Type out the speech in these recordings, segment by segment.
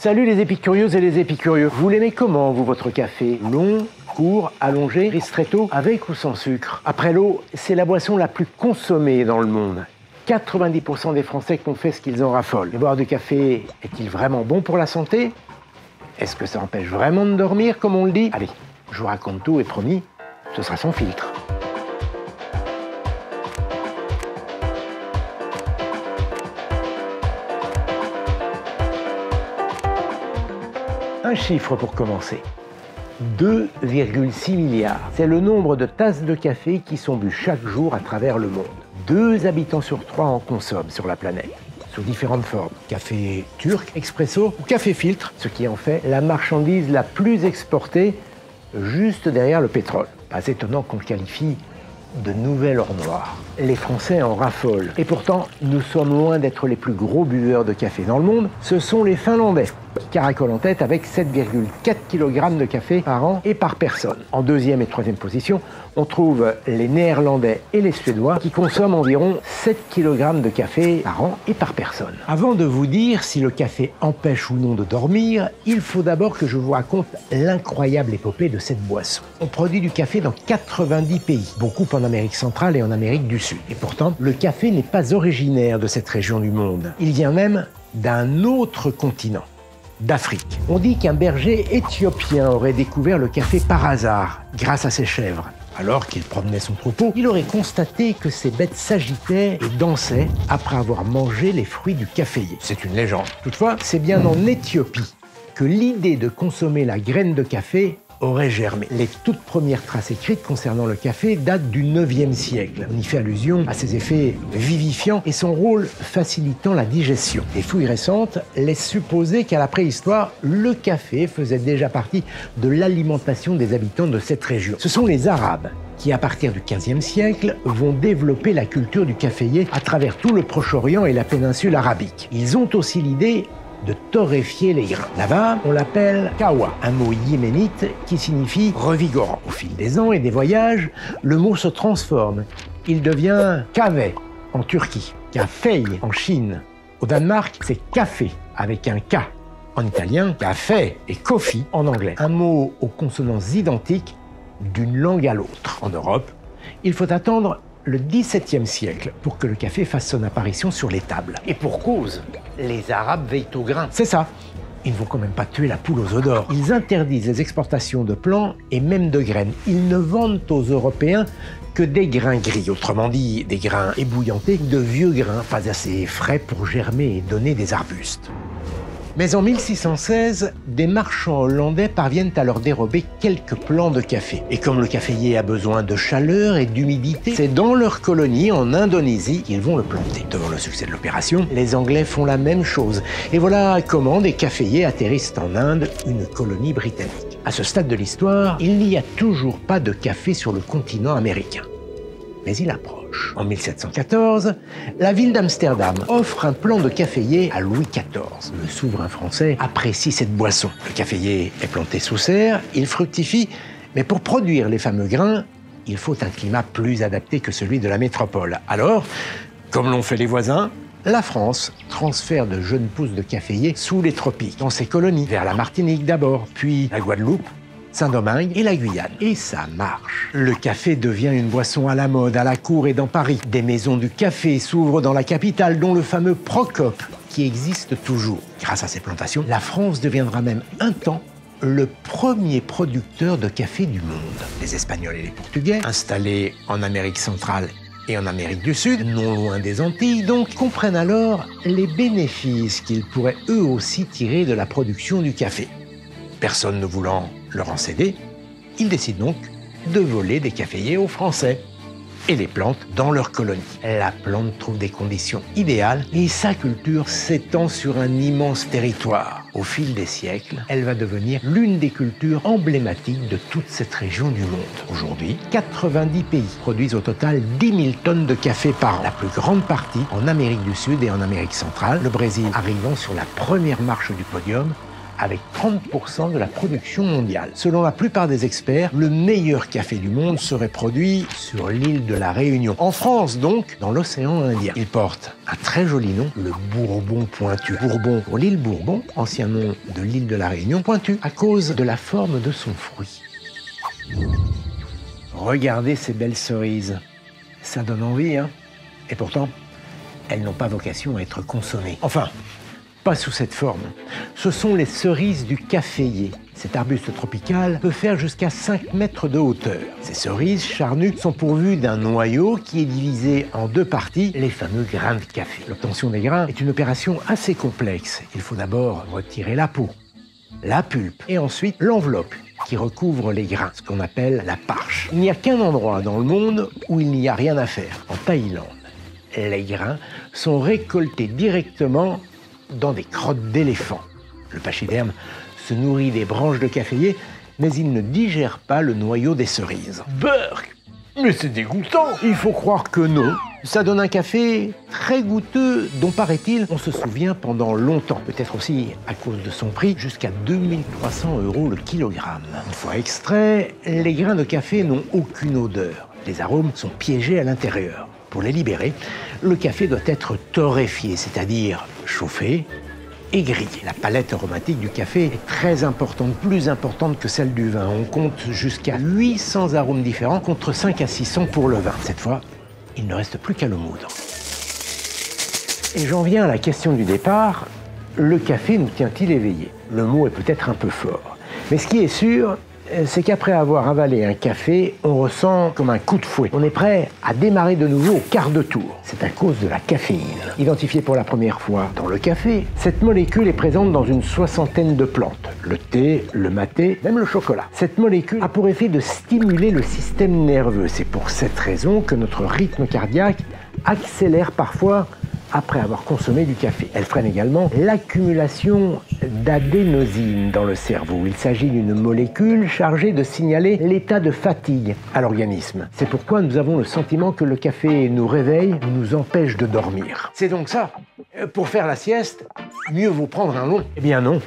Salut les épicurieuses et les épicurieux. Vous l'aimez comment, vous, votre café? Long, court, allongé, ristretto, avec ou sans sucre? Après l'eau, c'est la boisson la plus consommée dans le monde. 90% des Français confessent qu'ils en raffolent. Mais boire du café est-il vraiment bon pour la santé? Est-ce que ça empêche vraiment de dormir, comme on le dit? Allez, je vous raconte tout et promis, ce sera sans filtre. Un chiffre pour commencer, 2,6 milliards. C'est le nombre de tasses de café qui sont bues chaque jour à travers le monde. 2 habitants sur 3 en consomment sur la planète, sous différentes formes. Café turc, expresso ou café filtre, ce qui en fait la marchandise la plus exportée, juste derrière le pétrole. Pas étonnant qu'on le qualifie de nouvel or noir. Les Français en raffolent. Et pourtant, nous sommes loin d'être les plus gros buveurs de café dans le monde. Ce sont les Finlandais, qui caracolent en tête avec 7,4 kg de café par an et par personne. En deuxième et troisième position, on trouve les Néerlandais et les Suédois, qui consomment environ 7 kg de café par an et par personne. Avant de vous dire si le café empêche ou non de dormir, il faut d'abord que je vous raconte l'incroyable épopée de cette boisson. On produit du café dans 90 pays, beaucoup en Amérique centrale et en Amérique du Sud. Et pourtant, le café n'est pas originaire de cette région du monde. Il vient même d'un autre continent, d'Afrique. On dit qu'un berger éthiopien aurait découvert le café par hasard, grâce à ses chèvres. Alors qu'il promenait son troupeau, il aurait constaté que ses bêtes s'agitaient et dansaient après avoir mangé les fruits du caféier. C'est une légende. Toutefois, c'est bien en Éthiopie que l'idée de consommer la graine de café aurait germé. Les toutes premières traces écrites concernant le café datent du 9e siècle. On y fait allusion à ses effets vivifiants et son rôle facilitant la digestion. Les fouilles récentes laissent supposer qu'à la préhistoire, le café faisait déjà partie de l'alimentation des habitants de cette région. Ce sont les Arabes qui, à partir du 15e siècle, vont développer la culture du caféier à travers tout le Proche-Orient et la péninsule arabique. Ils ont aussi l'idée de torréfier les grains. Là-bas, on l'appelle kawa, un mot yéménite qui signifie revigorant. Au fil des ans et des voyages, le mot se transforme. Il devient kave en Turquie, café en Chine. Au Danemark, c'est café avec un K en italien, café et coffee en anglais. Un mot aux consonances identiques d'une langue à l'autre. En Europe, il faut attendre le XVIIe siècle pour que le café fasse son apparition sur les tables. Et pour cause, les Arabes veillent au grain. C'est ça. Ils ne vont quand même pas tuer la poule aux œufs d'or. Ils interdisent les exportations de plants et même de graines. Ils ne vendent aux Européens que des grains gris, autrement dit des grains ébouillantés, de vieux grains pas assez frais pour germer et donner des arbustes. Mais en 1616, des marchands hollandais parviennent à leur dérober quelques plants de café. Et comme le caféier a besoin de chaleur et d'humidité, c'est dans leur colonie en Indonésie qu'ils vont le planter. Devant le succès de l'opération, les Anglais font la même chose. Et voilà comment des caféiers atterrissent en Inde, une colonie britannique. À ce stade de l'histoire, il n'y a toujours pas de café sur le continent américain. Mais il approche. En 1714, la ville d'Amsterdam offre un plan de caféier à Louis XIV. Le souverain français apprécie cette boisson. Le caféier est planté sous serre, il fructifie, mais pour produire les fameux grains, il faut un climat plus adapté que celui de la métropole. Alors, comme l'ont fait les voisins, la France transfère de jeunes pousses de caféier sous les tropiques, dans ses colonies, vers la Martinique d'abord, puis la Guadeloupe, Saint-Domingue et la Guyane. Et ça marche. Le café devient une boisson à la mode, à la cour et dans Paris. Des maisons du café s'ouvrent dans la capitale, dont le fameux Procope, qui existe toujours. Grâce à ces plantations, la France deviendra même un temps le premier producteur de café du monde. Les Espagnols et les Portugais, installés en Amérique centrale et en Amérique du Sud, non loin des Antilles, donc, comprennent alors les bénéfices qu'ils pourraient eux aussi tirer de la production du café. Personne ne voulant leur en céder, ils décident donc de voler des caféiers aux Français et les plantent dans leur colonie. La plante trouve des conditions idéales et sa culture s'étend sur un immense territoire. Au fil des siècles, elle va devenir l'une des cultures emblématiques de toute cette région du monde. Aujourd'hui, 90 pays produisent au total 10 000 tonnes de café par an. La plus grande partie en Amérique du Sud et en Amérique centrale, le Brésil arrivant sur la première marche du podium avec 30% de la production mondiale. Selon la plupart des experts, le meilleur café du monde serait produit sur l'île de la Réunion. En France donc, dans l'océan Indien. Il porte un très joli nom, le Bourbon pointu. Bourbon pour l'île Bourbon, ancien nom de l'île de la Réunion, pointu à cause de la forme de son fruit. Regardez ces belles cerises. Ça donne envie, hein? Et pourtant, elles n'ont pas vocation à être consommées. Enfin, pas sous cette forme. Ce sont les cerises du caféier. Cet arbuste tropical peut faire jusqu'à 5 mètres de hauteur. Ces cerises charnues sont pourvues d'un noyau qui est divisé en deux parties, les fameux grains de café. L'obtention des grains est une opération assez complexe. Il faut d'abord retirer la peau, la pulpe et ensuite l'enveloppe qui recouvre les grains, ce qu'on appelle la parche. Il n'y a qu'un endroit dans le monde où il n'y a rien à faire, en Thaïlande. Les grains sont récoltés directement dans des crottes d'éléphants. Le pachyderme se nourrit des branches de caféier, mais il ne digère pas le noyau des cerises. Burk! Mais c'est dégoûtant! Il faut croire que non. Ça donne un café très goûteux, dont, paraît-il, on se souvient pendant longtemps. Peut-être aussi à cause de son prix, jusqu'à 2300 € le kilogramme. Une fois extraits, les grains de café n'ont aucune odeur. Les arômes sont piégés à l'intérieur. Pour les libérer, le café doit être torréfié, c'est-à-dire chauffé et grillé. La palette aromatique du café est très importante, plus importante que celle du vin. On compte jusqu'à 800 arômes différents, contre 5 à 600 pour le vin. Cette fois, il ne reste plus qu'à le moudre. Et j'en viens à la question du départ, le café nous tient-il éveillés? Le mot est peut-être un peu fort, mais ce qui est sûr, c'est qu'après avoir avalé un café, on ressent comme un coup de fouet. On est prêt à démarrer de nouveau au quart de tour. C'est à cause de la caféine. Identifiée pour la première fois dans le café, cette molécule est présente dans une soixantaine de plantes. Le thé, le maté, même le chocolat. Cette molécule a pour effet de stimuler le système nerveux. C'est pour cette raison que notre rythme cardiaque accélère parfois après avoir consommé du café. Elle freine également l'accumulation d'adénosine dans le cerveau. Il s'agit d'une molécule chargée de signaler l'état de fatigue à l'organisme. C'est pourquoi nous avons le sentiment que le café nous réveille, nous empêche de dormir. C'est donc ça, pour faire la sieste, mieux vaut prendre un long. Eh bien non,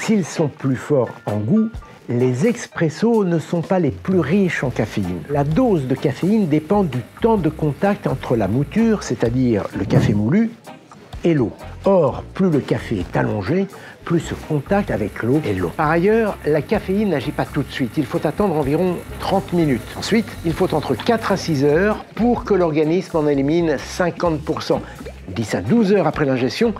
s'ils sont plus forts en goût, les expressos ne sont pas les plus riches en caféine. La dose de caféine dépend du temps de contact entre la mouture, c'est-à-dire le café moulu, et l'eau. Or, plus le café est allongé, plus ce contact avec l'eau est long. Par ailleurs, la caféine n'agit pas tout de suite. Il faut attendre environ 30 minutes. Ensuite, il faut entre 4 à 6 heures pour que l'organisme en élimine 50%. 10 à 12 heures après l'ingestion,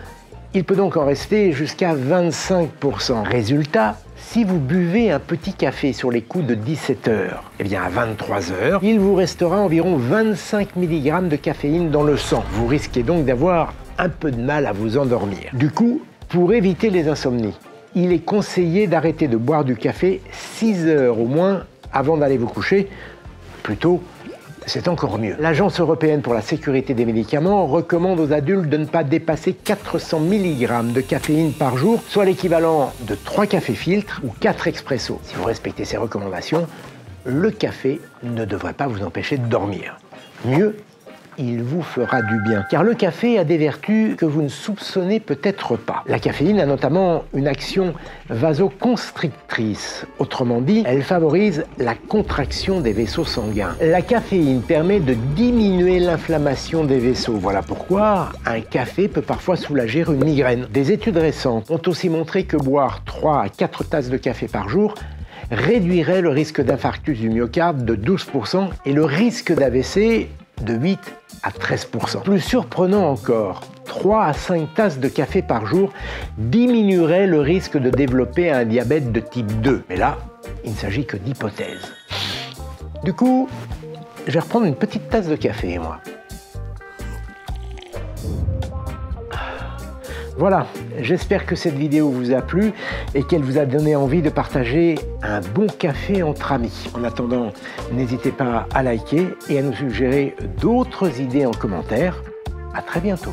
il peut donc en rester jusqu'à 25%. Résultat, si vous buvez un petit café sur les coups de 17 heures, eh bien à 23 heures, il vous restera environ 25 mg de caféine dans le sang. Vous risquez donc d'avoir un peu de mal à vous endormir. Du coup, pour éviter les insomnies, il est conseillé d'arrêter de boire du café 6 heures au moins avant d'aller vous coucher. Plutôt, c'est encore mieux. L'Agence européenne pour la sécurité des médicaments recommande aux adultes de ne pas dépasser 400 mg de caféine par jour, soit l'équivalent de 3 cafés filtres ou 4 expressos. Si vous respectez ces recommandations, le café ne devrait pas vous empêcher de dormir. Mieux, il vous fera du bien, car le café a des vertus que vous ne soupçonnez peut-être pas. La caféine a notamment une action vasoconstrictrice. Autrement dit, elle favorise la contraction des vaisseaux sanguins. La caféine permet de diminuer l'inflammation des vaisseaux. Voilà pourquoi un café peut parfois soulager une migraine. Des études récentes ont aussi montré que boire 3 à 4 tasses de café par jour réduirait le risque d'infarctus du myocarde de 12% et le risque d'AVC de 8 à 13%. Plus surprenant encore, 3 à 5 tasses de café par jour diminuerait le risque de développer un diabète de type 2. Mais là, il ne s'agit que d'hypothèses. Du coup, je vais reprendre une petite tasse de café, moi. Voilà, j'espère que cette vidéo vous a plu et qu'elle vous a donné envie de partager un bon café entre amis. En attendant, n'hésitez pas à liker et à nous suggérer d'autres idées en commentaire. À très bientôt.